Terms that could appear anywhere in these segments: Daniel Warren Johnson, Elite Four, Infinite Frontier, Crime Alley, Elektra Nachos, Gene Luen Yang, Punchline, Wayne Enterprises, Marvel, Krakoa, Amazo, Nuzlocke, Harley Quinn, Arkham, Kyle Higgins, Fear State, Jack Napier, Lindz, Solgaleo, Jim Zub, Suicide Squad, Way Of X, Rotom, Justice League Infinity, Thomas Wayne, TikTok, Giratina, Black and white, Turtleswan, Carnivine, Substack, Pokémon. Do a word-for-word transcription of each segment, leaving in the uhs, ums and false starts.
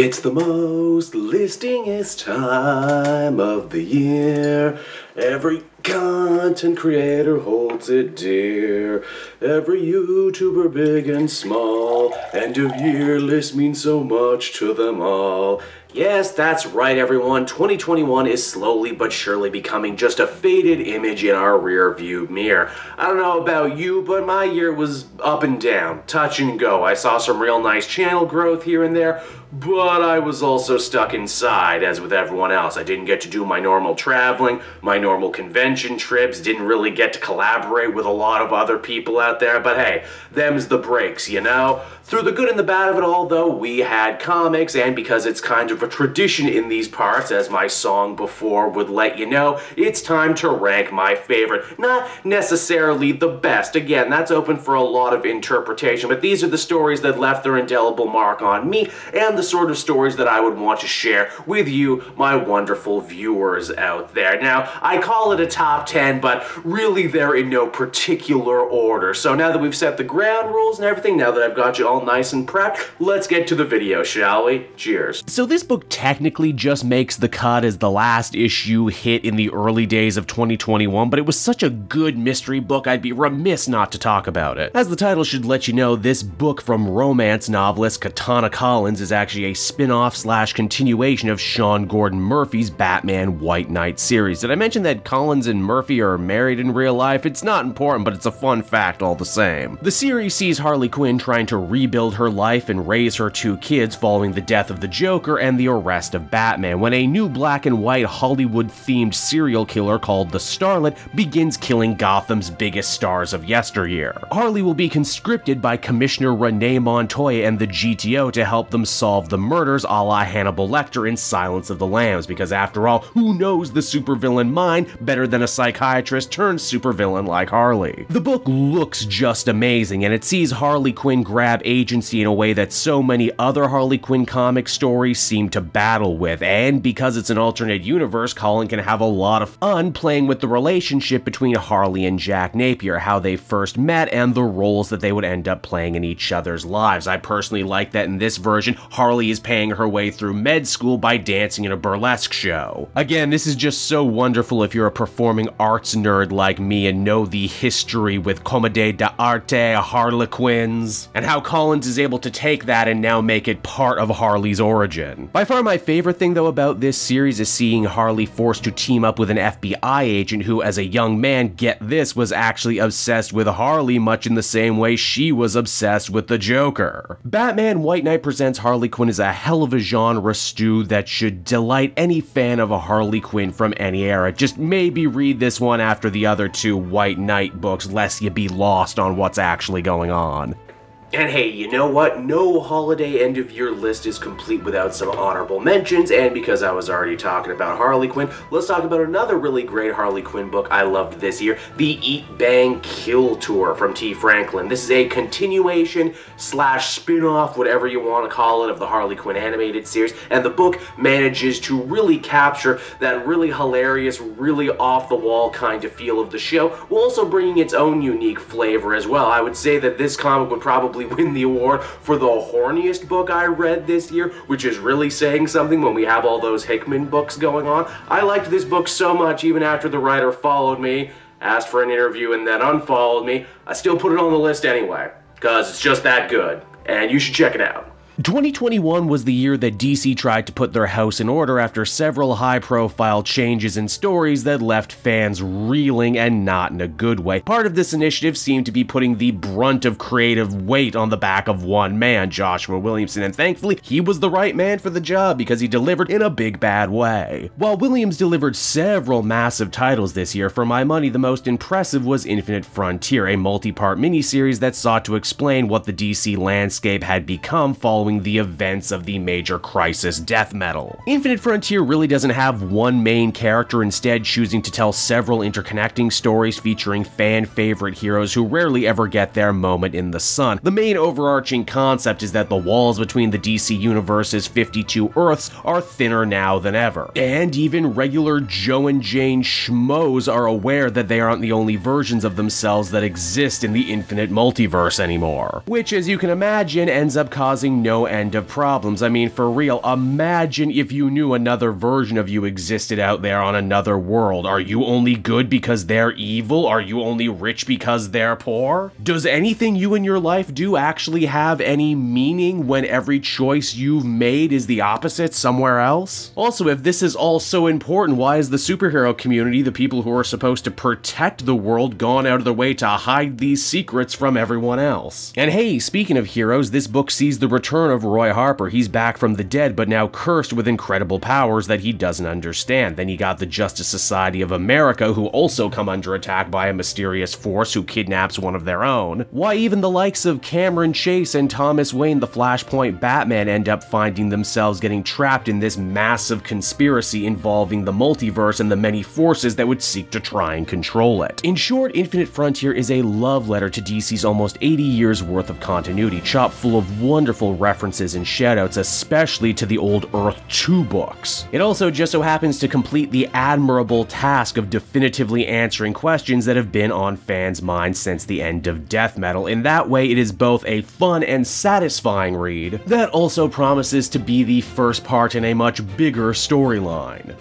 It's the most listingest time of the year. Every content creator holds it dear. Every YouTuber, big and small. End of year lists mean so much to them all. Yes, that's right, everyone. twenty twenty-one is slowly but surely becoming just a faded image in our rearview mirror. I don't know about you, but my year was up and down, touch and go. I saw some real nice channel growth here and there, but I was also stuck inside, as with everyone else. I didn't get to do my normal traveling, my normal convention trips, didn't really get to collaborate with a lot of other people out there, but hey, them's the breaks, you know? Through the good and the bad of it all, though, we had comics, and because it's kind of a tradition in these parts, as my song before would let you know, it's time to rank my favorite. Not necessarily the best. Again, that's open for a lot of interpretation, but these are the stories that left their indelible mark on me, and the sort of stories that I would want to share with you, my wonderful viewers out there. Now, I call it a top ten, but really they're in no particular order. So now that we've set the ground rules and everything, now that I've got you all nice and prepped, let's get to the video, shall we? Cheers. So this book technically just makes the cut as the last issue hit in the early days of twenty twenty-one, but it was such a good mystery book I'd be remiss not to talk about it. As the title should let you know, this book from romance novelist Katana Collins is actually a spin-off slash continuation of Sean Gordon Murphy's Batman White Knight series. Did I mention that Collins and Murphy are married in real life? It's not important, but it's a fun fact all the same. The series sees Harley Quinn trying to rebuild her life and raise her two kids following the death of the Joker and the arrest of Batman, when a new black and white Hollywood-themed serial killer called the Starlet begins killing Gotham's biggest stars of yesteryear. Harley will be conscripted by Commissioner Renee Montoya and the G T O to help them solve the murders a la Hannibal Lecter in Silence of the Lambs, because after all, who knows the supervillain mind better than a psychiatrist turned supervillain like Harley? The book looks just amazing, and it sees Harley Quinn grab agency in a way that so many other Harley Quinn comic stories seem to battle with, and because it's an alternate universe, Colin can have a lot of fun playing with the relationship between Harley and Jack Napier, how they first met, and the roles that they would end up playing in each other's lives. I personally like that in this version, Harley is paying her way through med school by dancing in a burlesque show. Again, this is just so wonderful if you're a performing arts nerd like me and know the history with Commedia dell'arte, Harlequins, and how Collins is able to take that and now make it part of Harley's origin. By far my favorite thing though about this series is seeing Harley forced to team up with an F B I agent who, as a young man, get this, was actually obsessed with Harley much in the same way she was obsessed with the Joker. Batman White Knight Presents Harley Quinn is a hell of a genre stew that should delight any fan of a Harley Quinn from any era. Just maybe read this one after the other two White Knight books, lest you be lost on what's actually going on. And hey, you know what? No holiday end-of-year list is complete without some honorable mentions, and because I was already talking about Harley Quinn, let's talk about another really great Harley Quinn book I loved this year, The Eat, Bang, Kill Tour from T. Franklin. This is a continuation slash spin-off, whatever you want to call it, of the Harley Quinn animated series, and the book manages to really capture that really hilarious, really off-the-wall kind of feel of the show, while also bringing its own unique flavor as well. I would say that this comic would probably win the award for the horniest book I read this year, which is really saying something when we have all those Hickman books going on. I liked this book so much, even after the writer followed me, asked for an interview, and then unfollowed me, I still put it on the list anyway, because it's just that good, and you should check it out. twenty twenty-one was the year that D C tried to put their house in order after several high-profile changes in stories that left fans reeling, and not in a good way. Part of this initiative seemed to be putting the brunt of creative weight on the back of one man, Joshua Williamson, and thankfully he was the right man for the job because he delivered in a big bad way. While Williams delivered several massive titles this year, for my money the most impressive was Infinite Frontier, a multi-part miniseries that sought to explain what the D C landscape had become following the events of the major crisis Death Metal. Infinite Frontier really doesn't have one main character, instead choosing to tell several interconnecting stories featuring fan-favorite heroes who rarely ever get their moment in the sun. The main overarching concept is that the walls between the D C Universe's fifty-two Earths are thinner now than ever. And even regular Joe and Jane schmoes are aware that they aren't the only versions of themselves that exist in the infinite multiverse anymore. Which, as you can imagine, ends up causing no no end of problems. I mean, for real, imagine if you knew another version of you existed out there on another world. Are you only good because they're evil? Are you only rich because they're poor? Does anything you in your life do actually have any meaning when every choice you've made is the opposite somewhere else? Also, if this is all so important, why is the superhero community, the people who are supposed to protect the world, gone out of their way to hide these secrets from everyone else? And hey, speaking of heroes, this book sees the return of Roy Harper. He's back from the dead, but now cursed with incredible powers that he doesn't understand. Then you got the Justice Society of America, who also come under attack by a mysterious force who kidnaps one of their own. Why even the likes of Cameron Chase and Thomas Wayne, the Flashpoint Batman, end up finding themselves getting trapped in this massive conspiracy involving the multiverse and the many forces that would seek to try and control it. In short, Infinite Frontier is a love letter to D C's almost eighty years worth of continuity, chock full of wonderful references and shoutouts, especially to the old Earth two books. It also just so happens to complete the admirable task of definitively answering questions that have been on fans' minds since the end of Death Metal. In that way, it is both a fun and satisfying read that also promises to be the first part in a much bigger storyline.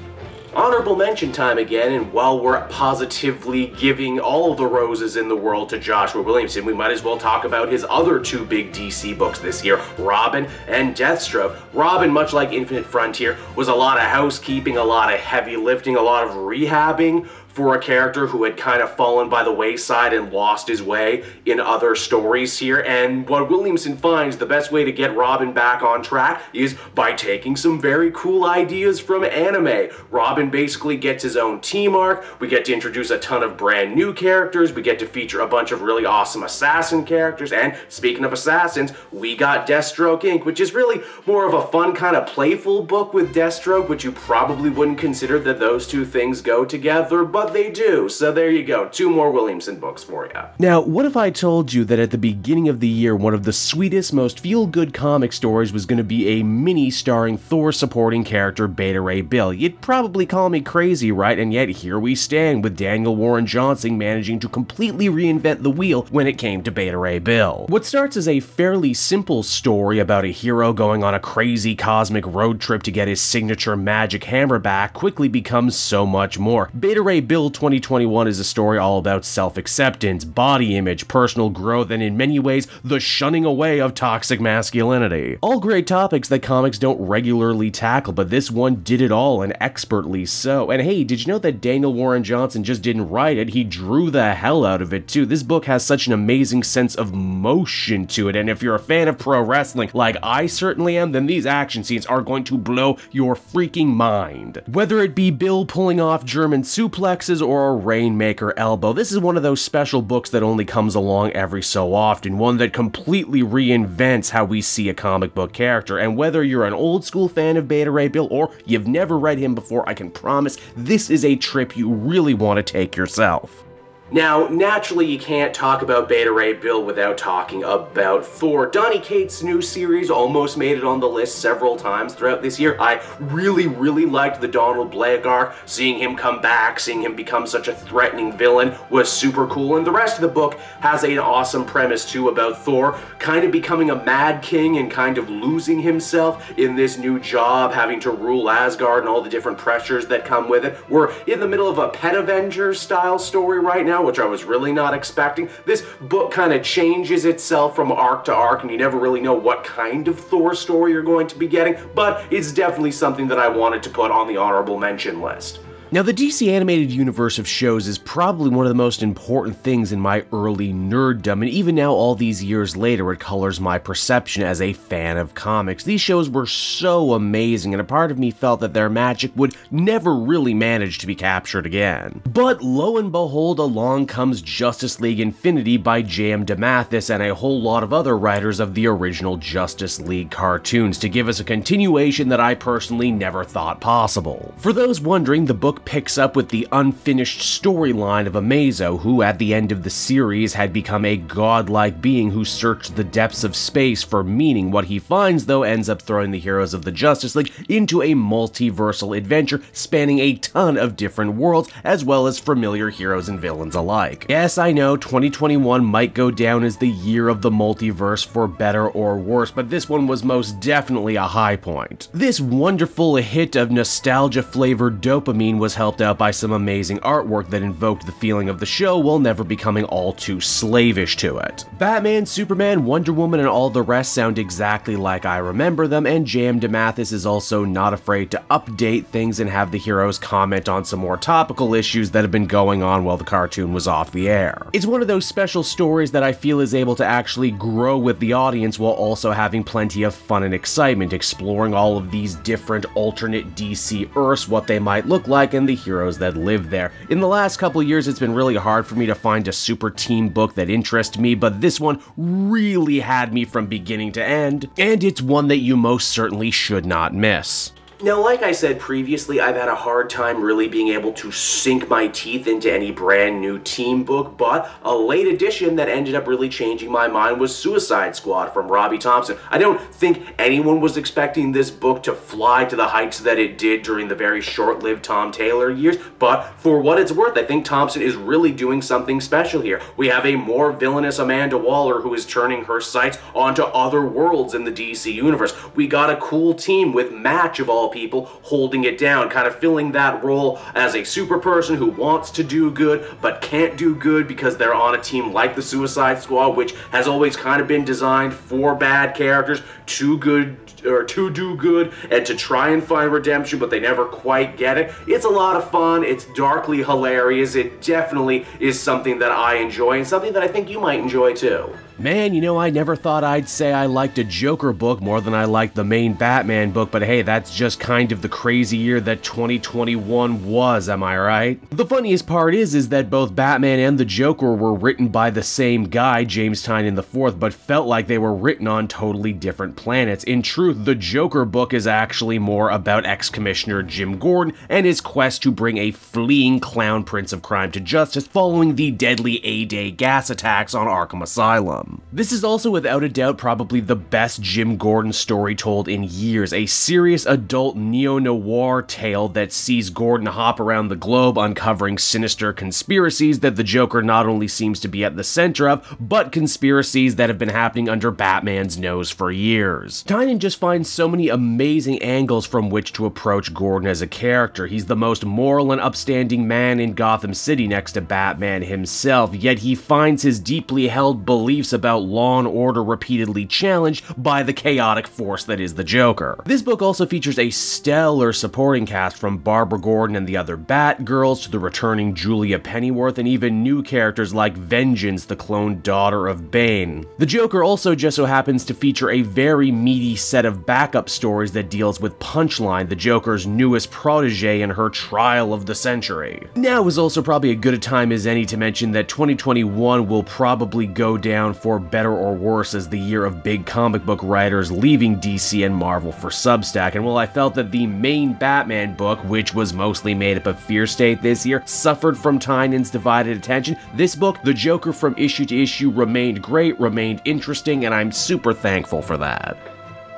Honorable mention time again, and while we're positively giving all the roses in the world to Joshua Williamson, we might as well talk about his other two big D C books this year, Robin and Deathstroke. Robin, much like Infinite Frontier, was a lot of housekeeping, a lot of heavy lifting, a lot of rehabbing for a character who had kind of fallen by the wayside and lost his way in other stories here. And what Williamson finds the best way to get Robin back on track is by taking some very cool ideas from anime. Robin basically gets his own team arc. We get to introduce a ton of brand new characters. We get to feature a bunch of really awesome assassin characters. And speaking of assassins, we got Deathstroke Incorporated, which is really more of a fun kind of playful book with Deathstroke, which you probably wouldn't consider that those two things go together, but they do. So there you go, two more Williamson books for you. Now, what if I told you that at the beginning of the year, one of the sweetest, most feel-good comic stories was going to be a mini starring Thor supporting character Beta Ray Bill? You'd probably call me crazy, right? And yet here we stand with Daniel Warren Johnson managing to completely reinvent the wheel when it came to Beta Ray Bill. What starts as a fairly simple story about a hero going on a crazy cosmic road trip to get his signature magic hammer back quickly becomes so much more. Beta Ray Bill twenty twenty-one is a story all about self-acceptance, body image, personal growth, and in many ways, the shunning away of toxic masculinity. All great topics that comics don't regularly tackle, but this one did it all, and expertly so. And hey, did you know that Daniel Warren Johnson just didn't write it? He drew the hell out of it, too. This book has such an amazing sense of motion to it, and if you're a fan of pro wrestling, like I certainly am, then these action scenes are going to blow your freaking mind. Whether it be Bill pulling off German suplex or a Rainmaker elbow, this is one of those special books that only comes along every so often, one that completely reinvents how we see a comic book character. And whether you're an old school fan of Beta Ray Bill or you've never read him before, I can promise this is a trip you really want to take yourself. Now, naturally, you can't talk about Beta Ray Bill without talking about Thor. Donny Cates' new series almost made it on the list several times throughout this year. I really, really liked the Donald Blake arc. Seeing him come back, seeing him become such a threatening villain was super cool. And the rest of the book has an awesome premise, too, about Thor kind of becoming a mad king and kind of losing himself in this new job, having to rule Asgard and all the different pressures that come with it. We're in the middle of a Pet Avenger-style story right now, which I was really not expecting. This book kind of changes itself from arc to arc, and you never really know what kind of Thor story you're going to be getting, but it's definitely something that I wanted to put on the honorable mention list. Now, the D C animated universe of shows is probably one of the most important things in my early nerddom, and even now, all these years later, it colors my perception as a fan of comics. These shows were so amazing, and a part of me felt that their magic would never really manage to be captured again. But lo and behold, along comes Justice League Infinity by J M DeMathis and a whole lot of other writers of the original Justice League cartoons to give us a continuation that I personally never thought possible. For those wondering, the book book picks up with the unfinished storyline of Amazo, who at the end of the series had become a godlike being who searched the depths of space for meaning. What he finds, though, ends up throwing the heroes of the Justice League into a multiversal adventure spanning a ton of different worlds, as well as familiar heroes and villains alike. Yes, I know, twenty twenty-one might go down as the year of the multiverse for better or worse, but this one was most definitely a high point. This wonderful hit of nostalgia-flavored dopamine was helped out by some amazing artwork that invoked the feeling of the show while never becoming all too slavish to it. Batman, Superman, Wonder Woman, and all the rest sound exactly like I remember them, and J M. DeMathis is also not afraid to update things and have the heroes comment on some more topical issues that have been going on while the cartoon was off the air. It's one of those special stories that I feel is able to actually grow with the audience while also having plenty of fun and excitement, exploring all of these different alternate D C Earths, what they might look like, and the heroes that live there. In the last couple years, it's been really hard for me to find a super team book that interests me, but this one really had me from beginning to end, and it's one that you most certainly should not miss. Now, like I said previously, I've had a hard time really being able to sink my teeth into any brand new team book, but a late addition that ended up really changing my mind was Suicide Squad from Robbie Thompson. I don't think anyone was expecting this book to fly to the heights that it did during the very short-lived Tom Taylor years, but for what it's worth, I think Thompson is really doing something special here. We have a more villainous Amanda Waller who is turning her sights onto other worlds in the D C universe. We got a cool team with Match, of all people, holding it down, kind of filling that role as a super person who wants to do good but can't do good because they're on a team like the Suicide Squad, which has always kind of been designed for bad characters to good or to do good and to try and find redemption, but they never quite get it. It's a lot of fun. It's darkly hilarious. It definitely is something that I enjoy and something that I think you might enjoy too. Man, you know, I never thought I'd say I liked a Joker book more than I liked the main Batman book, but hey, that's just kind of the crazy year that twenty twenty-one was, am I right? The funniest part is, is that both Batman and the Joker were written by the same guy, James Tynion the fourth, but felt like they were written on totally different planets. In truth, the Joker book is actually more about ex-commissioner Jim Gordon and his quest to bring a fleeing clown prince of crime to justice following the deadly A-Day gas attacks on Arkham Asylum. This is also without a doubt probably the best Jim Gordon story told in years, a serious adult neo-noir tale that sees Gordon hop around the globe uncovering sinister conspiracies that the Joker not only seems to be at the center of, but conspiracies that have been happening under Batman's nose for years. Tynion just finds so many amazing angles from which to approach Gordon as a character. He's the most moral and upstanding man in Gotham City next to Batman himself, yet he finds his deeply held beliefs about law and order repeatedly challenged by the chaotic force that is the Joker. This book also features a stellar supporting cast, from Barbara Gordon and the other Batgirls to the returning Julia Pennyworth and even new characters like Vengeance, the clone daughter of Bane. The Joker also just so happens to feature a very meaty set of backup stories that deals with Punchline, the Joker's newest protege and her trial of the century. Now is also probably a good a time as any to mention that twenty twenty-one will probably go down for better or worse as the year of big comic book writers leaving D C and Marvel for Substack, and while I felt that the main Batman book, which was mostly made up of Fear State this year, suffered from Tynion's divided attention, this book, The Joker from Issue to Issue, remained great, remained interesting, and I'm super thankful for that.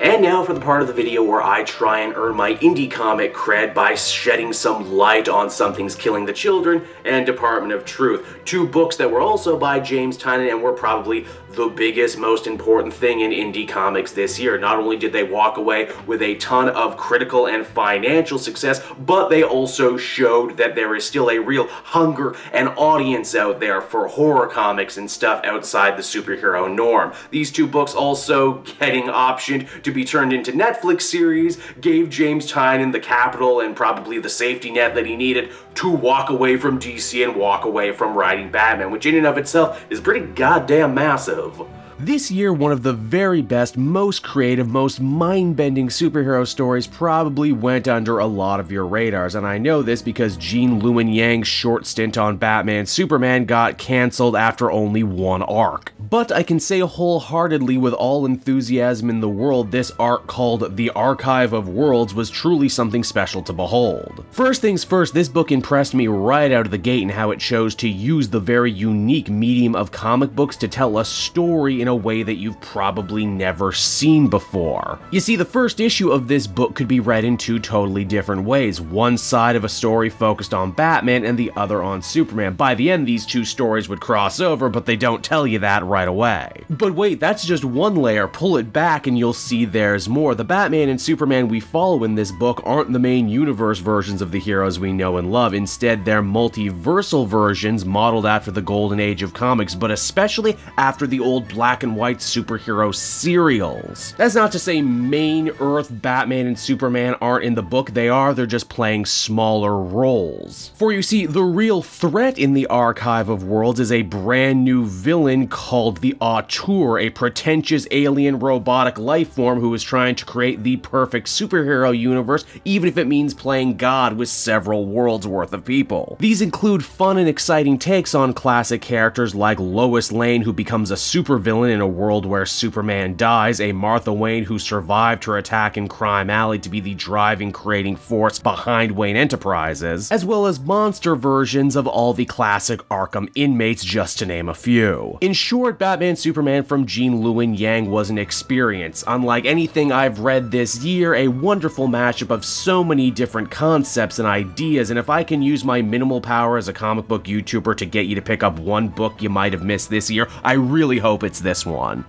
And now for the part of the video where I try and earn my indie comic cred by shedding some light on Something's Killing the Children and Department of Truth, two books that were also by James Tynion and were probably the biggest, most important thing in indie comics this year. Not only did they walk away with a ton of critical and financial success, but they also showed that there is still a real hunger and audience out there for horror comics and stuff outside the superhero norm. These two books also getting optioned to be turned into Netflix series gave James Tynion the capital and probably the safety net that he needed to walk away from D C and walk away from writing Batman, which in and of itself is pretty goddamn massive. This year, one of the very best, most creative, most mind-bending superhero stories probably went under a lot of your radars, and I know this because Gene Luen Yang's short stint on Batman Superman got cancelled after only one arc. But I can say wholeheartedly with all enthusiasm in the world, this art called The Archive of Worlds was truly something special to behold. First things first, this book impressed me right out of the gate in how it chose to use the very unique medium of comic books to tell a story in a way that you've probably never seen before. You see, the first issue of this book could be read in two totally different ways, one side of a story focused on Batman and the other on Superman. By the end, these two stories would cross over, but they don't tell you that right away. But wait, that's just one layer. Pull it back and you'll see there's more. The Batman and Superman we follow in this book aren't the main universe versions of the heroes we know and love. Instead, they're multiversal versions modeled after the golden age of comics, but especially after the old black and white superhero serials. That's not to say main Earth Batman and Superman aren't in the book. They are, they're just playing smaller roles. For you see, the real threat in the Archive of Worlds is a brand new villain called the Auteur, a pretentious alien robotic lifeform who is trying to create the perfect superhero universe, even if it means playing God with several worlds worth of people. These include fun and exciting takes on classic characters like Lois Lane, who becomes a supervillain in a world where Superman dies, a Martha Wayne who survived her attack in Crime Alley to be the driving, creating force behind Wayne Enterprises, as well as monster versions of all the classic Arkham inmates, just to name a few. In short, Batman Superman from Gene Luen Yang was an experience. Unlike anything I've read this year, a wonderful mashup of so many different concepts and ideas, and if I can use my minimal power as a comic book YouTuber to get you to pick up one book you might have missed this year, I really hope it's this one.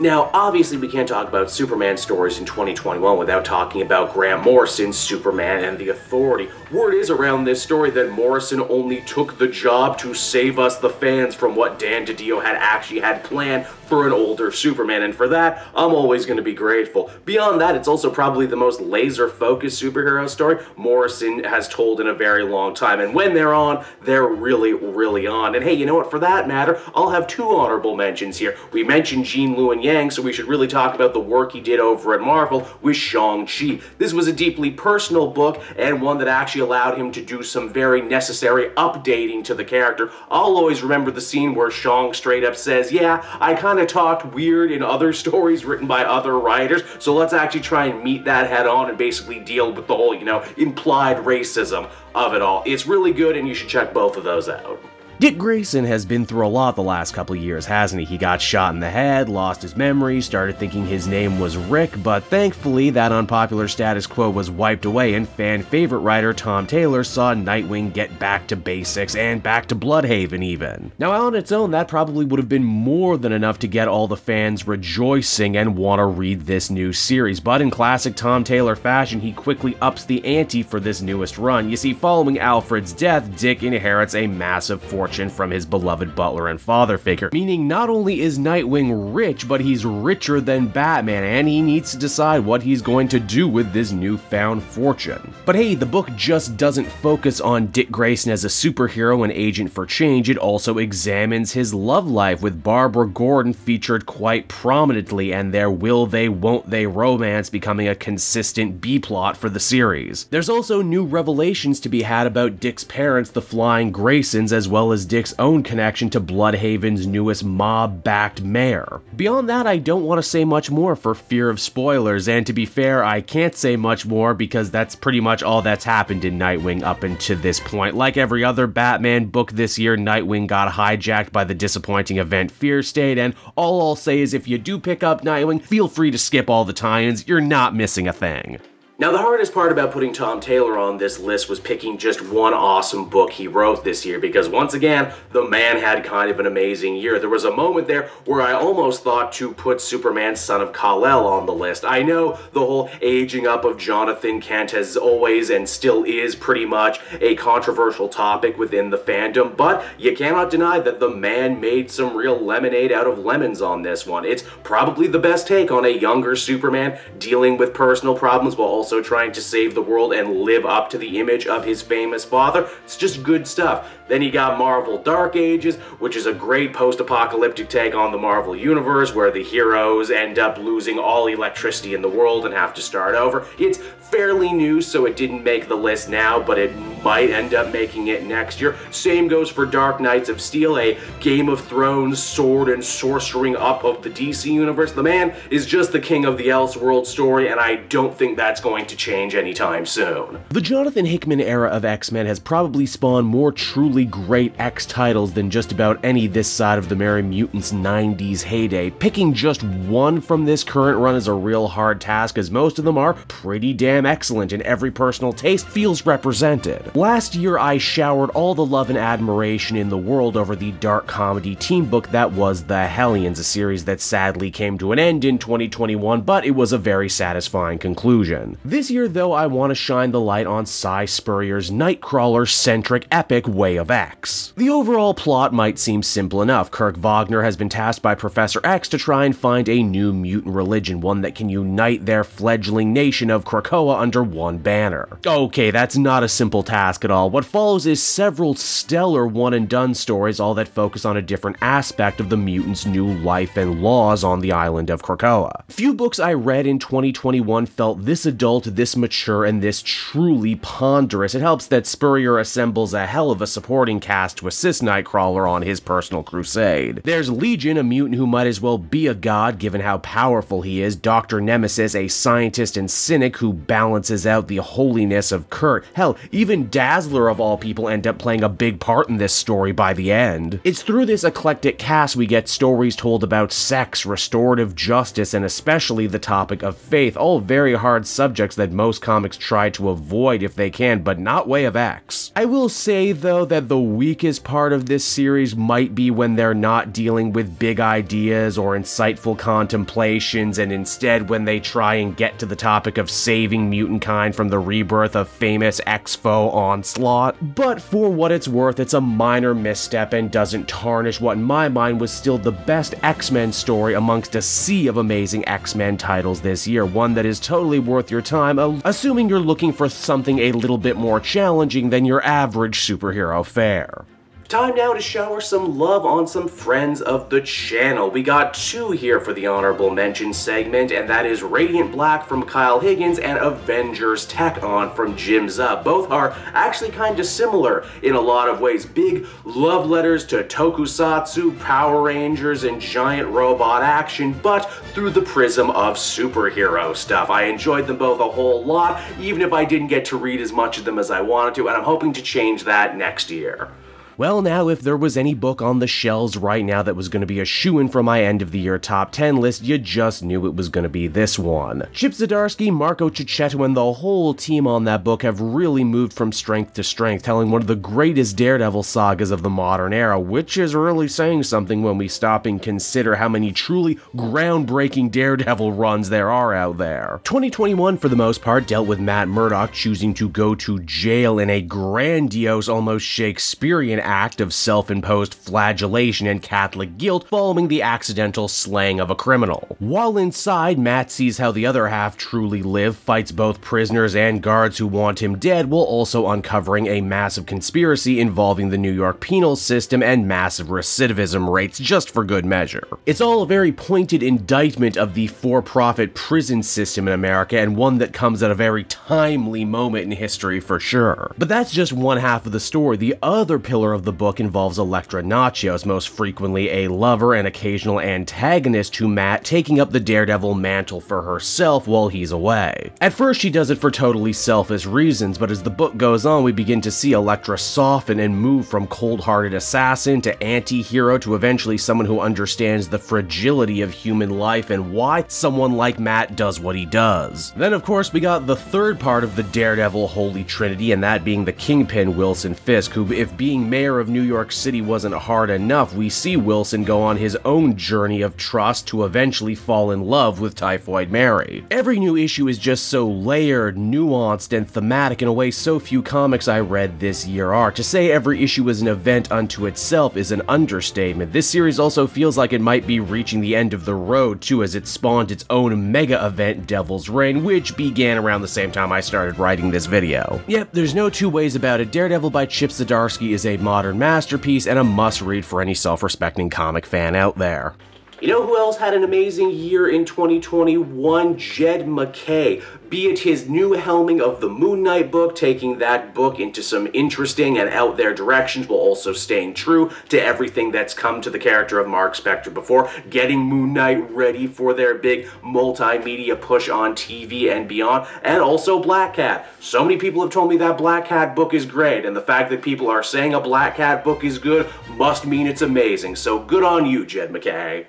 Now, obviously we can't talk about Superman stories in twenty twenty-one without talking about Grant Morrison's Superman and the Authority. Word is around this story that Morrison only took the job to save us the fans from what Dan DiDio had actually had planned for an older Superman, and for that, I'm always going to be grateful. Beyond that, it's also probably the most laser-focused superhero story Morrison has told in a very long time, and when they're on, they're really, really on. And hey, you know what, for that matter, I'll have two honorable mentions here. We mentioned Gene Luen Yang, so we should really talk about the work he did over at Marvel with Shang-Chi. This was a deeply personal book, and one that actually allowed him to do some very necessary updating to the character. I'll always remember the scene where Shang straight up says, yeah, I kind of talked weird in other stories written by other writers, so let's actually try and meet that head on and basically deal with the whole, you know, implied racism of it all. It's really good, and you should check both of those out. Dick Grayson has been through a lot the last couple of years, hasn't he? He got shot in the head, lost his memory, started thinking his name was Rick, but thankfully that unpopular status quo was wiped away, and fan favorite writer Tom Taylor saw Nightwing get back to basics and back to Bloodhaven even. Now on its own, that probably would have been more than enough to get all the fans rejoicing and want to read this new series, but in classic Tom Taylor fashion, he quickly ups the ante for this newest run. You see, following Alfred's death, Dick inherits a massive fortune from his beloved butler and father figure, meaning not only is Nightwing rich, but he's richer than Batman, and he needs to decide what he's going to do with this newfound fortune. But hey, the book just doesn't focus on Dick Grayson as a superhero and agent for change. It also examines his love life, with Barbara Gordon featured quite prominently, and their will they won't they romance becoming a consistent B-plot for the series. There's also new revelations to be had about Dick's parents, the Flying Graysons, as well as as Dick's own connection to Bloodhaven's newest mob-backed mayor. Beyond that, I don't want to say much more for fear of spoilers, and to be fair, I can't say much more because that's pretty much all that's happened in Nightwing up until this point. Like every other Batman book this year, Nightwing got hijacked by the disappointing event Fear State, and all I'll say is if you do pick up Nightwing, feel free to skip all the tie-ins, you're not missing a thing. Now, the hardest part about putting Tom Taylor on this list was picking just one awesome book he wrote this year, because once again, the man had kind of an amazing year. There was a moment there where I almost thought to put Superman Son of Kal-El on the list. I know the whole aging up of Jonathan Kent has always and still is pretty much a controversial topic within the fandom, but you cannot deny that the man made some real lemonade out of lemons on this one. It's probably the best take on a younger Superman dealing with personal problems while also also trying to save the world and live up to the image of his famous father. It's just good stuff. Then you got Marvel Dark Ages, which is a great post-apocalyptic take on the Marvel Universe, where the heroes end up losing all electricity in the world and have to start over. It's fairly new, so it didn't make the list now, but it might end up making it next year. Same goes for Dark Knights of Steel, a Game of Thrones sword and sorcering up of the D C Universe. The man is just the king of the Elseworld story, and I don't think that's going to change anytime soon. The Jonathan Hickman era of X-Men has probably spawned more truly great X titles than just about any this side of the Merry Mutants nineties heyday. Picking just one from this current run is a real hard task, as most of them are pretty damn excellent and every personal taste feels represented. Last year I showered all the love and admiration in the world over the dark comedy team book that was The Hellions, a series that sadly came to an end in twenty twenty-one, but it was a very satisfying conclusion. This year though, I want to shine the light on Cy Spurrier's Nightcrawler-centric epic Way of X. The overall plot might seem simple enough. Kirk Wagner has been tasked by Professor X to try and find a new mutant religion, one that can unite their fledgling nation of Krakoa under one banner. Okay, that's not a simple task at all. What follows is several stellar one-and-done stories, all that focus on a different aspect of the mutants' new life and laws on the island of Krakoa. Few books I read in twenty twenty-one felt this adult, this mature, and this truly ponderous. It helps that Spurrier assembles a hell of a supporting cast to assist Nightcrawler on his personal crusade. There's Legion, a mutant who might as well be a god given how powerful he is, Doctor Nemesis, a scientist and cynic who balances out the holiness of Kurt. Hell, even Dazzler of all people end up playing a big part in this story by the end. It's through this eclectic cast we get stories told about sex, restorative justice, and especially the topic of faith, all very hard subjects that most comics try to avoid if they can, but not Way of X. I will say though that the weakest part of this series might be when they're not dealing with big ideas or insightful contemplations, and instead when they try and get to the topic of saving mutant kind from the rebirth of famous X-Foe onslaught. But for what it's worth, it's a minor misstep and doesn't tarnish what in my mind was still the best X-Men story amongst a sea of amazing X-Men titles this year, one that is totally worth your time, assuming you're looking for something a little bit more challenging than your average superhero fare. Time now to shower some love on some friends of the channel. We got two here for the honorable mention segment, and that is Radiant Black from Kyle Higgins and Avengers Tech On from Jim Zub. Both are actually kind of similar in a lot of ways. Big love letters to tokusatsu, Power Rangers, and giant robot action, but through the prism of superhero stuff. I enjoyed them both a whole lot, even if I didn't get to read as much of them as I wanted to, and I'm hoping to change that next year. Well, now, if there was any book on the shelves right now that was going to be a shoo-in for my end-of-the-year top ten list, you just knew it was going to be this one. Chip Zdarsky, Marco Cicchetto, and the whole team on that book have really moved from strength to strength, telling one of the greatest Daredevil sagas of the modern era, which is really saying something when we stop and consider how many truly groundbreaking Daredevil runs there are out there. twenty twenty-one, for the most part, dealt with Matt Murdock choosing to go to jail in a grandiose, almost Shakespearean act of self-imposed flagellation and Catholic guilt following the accidental slaying of a criminal. While inside, Matt sees how the other half truly live, fights both prisoners and guards who want him dead, while also uncovering a massive conspiracy involving the New York penal system and massive recidivism rates, just for good measure. It's all a very pointed indictment of the for-profit prison system in America, and one that comes at a very timely moment in history for sure. But that's just one half of the story. The other pillar of the book involves Elektra Nachos, most frequently a lover and occasional antagonist to Matt, taking up the Daredevil mantle for herself while he's away. At first she does it for totally selfish reasons, but as the book goes on we begin to see Elektra soften and move from cold-hearted assassin to anti-hero to eventually someone who understands the fragility of human life and why someone like Matt does what he does. Then of course we got the third part of the Daredevil Holy Trinity, and that being the Kingpin Wilson Fisk, who, if being mayor of New York City wasn't hard enough, we see Wilson go on his own journey of trust to eventually fall in love with Typhoid Mary. Every new issue is just so layered, nuanced, and thematic in a way so few comics I read this year are. To say every issue is an event unto itself is an understatement. This series also feels like it might be reaching the end of the road too, as it spawned its own mega event, Devil's Reign, which began around the same time I started writing this video. Yep, there's no two ways about it. Daredevil by Chip Zdarsky is a modern modern masterpiece and a must-read for any self-respecting comic fan out there. You know who else had an amazing year in twenty twenty-one? Jed McKay. Be it his new helming of the Moon Knight book, taking that book into some interesting and out there directions while also staying true to everything that's come to the character of Mark Spector before, getting Moon Knight ready for their big multimedia push on T V and beyond, and also Black Cat. So many people have told me that Black Cat book is great, and the fact that people are saying a Black Cat book is good must mean it's amazing. So good on you, Jed McKay.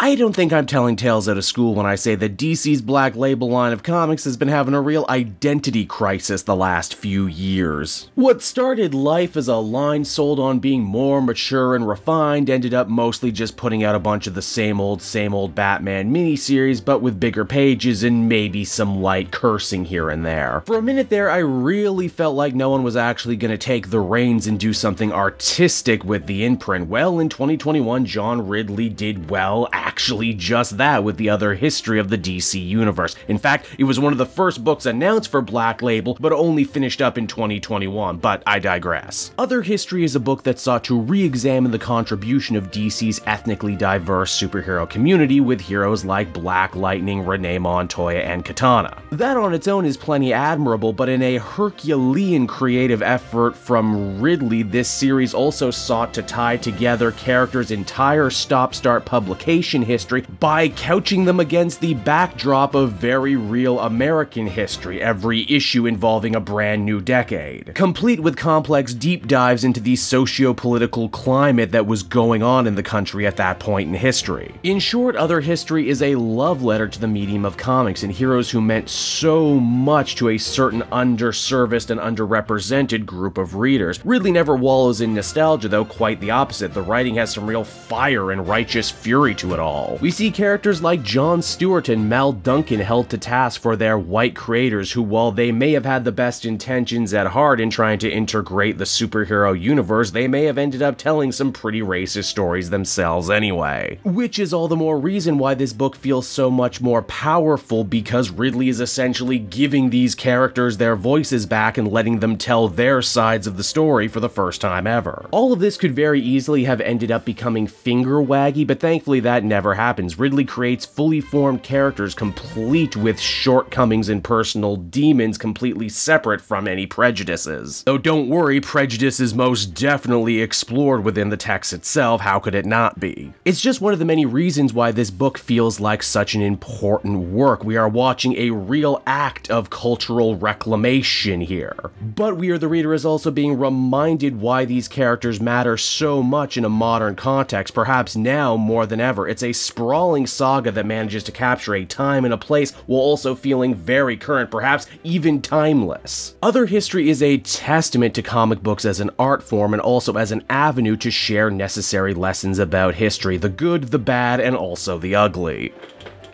I don't think I'm telling tales out of school when I say that D C's Black Label line of comics has been having a real identity crisis the last few years. What started life as a line sold on being more mature and refined ended up mostly just putting out a bunch of the same old, same old Batman miniseries, but with bigger pages and maybe some light cursing here and there. For a minute there, I really felt like no one was actually going to take the reins and do something artistic with the imprint. Well, in twenty twenty-one, John Ridley did well at actually just that with the other history of the D C universe. In fact, it was one of the first books announced for Black Label, but only finished up in twenty twenty-one, but I digress. Other History is a book that sought to re-examine the contribution of D C's ethnically diverse superhero community with heroes like Black Lightning, Renee Montoya, and Katana. That on its own is plenty admirable, but in a Herculean creative effort from Ridley, this series also sought to tie together characters' entire stop-start publication history by couching them against the backdrop of very real American history, every issue involving a brand new decade, complete with complex deep dives into the socio-political climate that was going on in the country at that point in history. In short, Other History is a love letter to the medium of comics and heroes who meant so much to a certain underserviced and underrepresented group of readers. Ridley never wallows in nostalgia, though, quite the opposite. The writing has some real fire and righteous fury to it all. We see characters like Jon Stewart and Mal Duncan held to task for their white creators who, while they may have had the best intentions at heart in trying to integrate the superhero universe, they may have ended up telling some pretty racist stories themselves anyway. Which is all the more reason why this book feels so much more powerful, because Ridley is essentially giving these characters their voices back and letting them tell their sides of the story for the first time ever. All of this could very easily have ended up becoming finger-waggy, but thankfully that never Never happens. Ridley creates fully formed characters complete with shortcomings and personal demons completely separate from any prejudices. Though don't worry, prejudice is most definitely explored within the text itself, how could it not be? It's just one of the many reasons why this book feels like such an important work. We are watching a real act of cultural reclamation here. But we are, the reader, is also being reminded why these characters matter so much in a modern context, perhaps now more than ever. It's a a sprawling saga that manages to capture a time and a place while also feeling very current, perhaps even timeless. Other History is a testament to comic books as an art form and also as an avenue to share necessary lessons about history, the good, the bad, and also the ugly.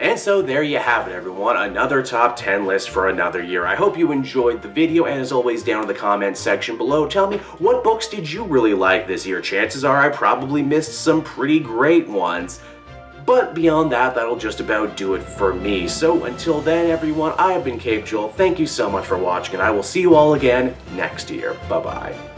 And so there you have it, everyone, another top ten list for another year. I hope you enjoyed the video, and as always, down in the comments section below, tell me, what books did you really like this year? Chances are I probably missed some pretty great ones. But beyond that, that'll just about do it for me. So until then, everyone, I have been Cape Joel. Thank you so much for watching, and I will see you all again next year. Bye-bye.